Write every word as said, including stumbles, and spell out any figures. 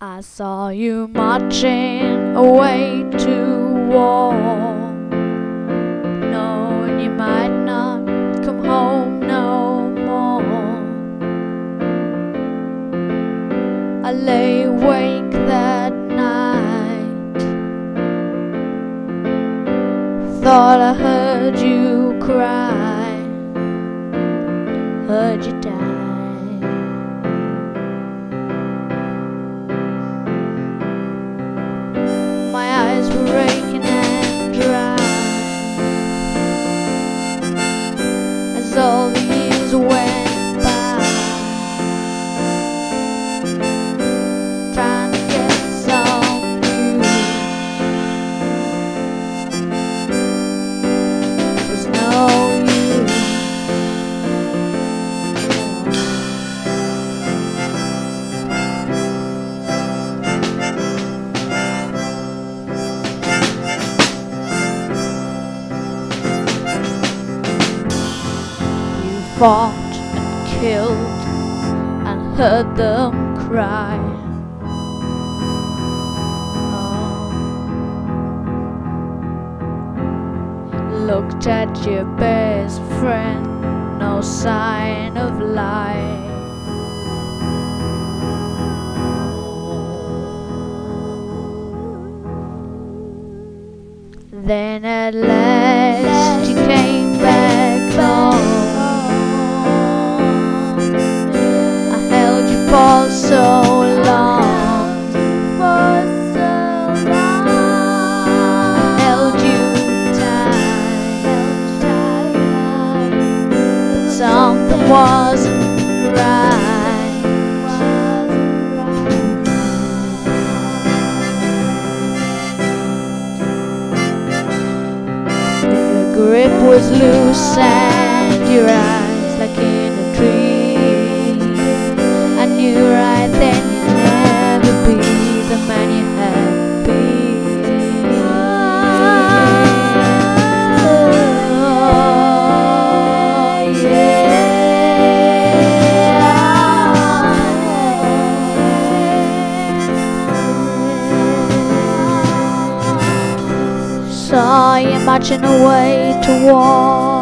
I saw you marching away to war, knowing you might not come home no more. I lay awake that night, thought I heard you cry, heard you die. All the years went by, trying to get some you. It was no fought and killed and heard them cry. Oh. Looked at your best friend, no sign of life. Then at last you came back home. For so long, for so long, I held you tight, but something wasn't right. Your grip was loose and your eyes like in a dream. Right then you'll never be the man you have been. Oh, yeah. Saw you marching away to war.